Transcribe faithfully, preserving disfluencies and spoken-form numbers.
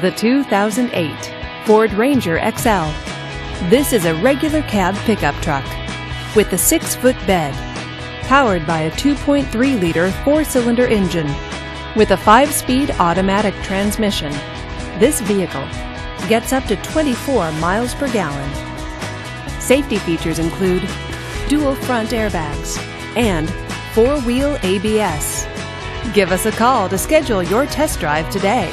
the two thousand eight Ford Ranger X L. This is a regular cab pickup truck with a six-foot bed, powered by a two point three liter four-cylinder engine with a five-speed automatic transmission. This vehicle gets up to twenty-four miles per gallon. Safety features include dual front airbags and four-wheel A B S. Give us a call to schedule your test drive today.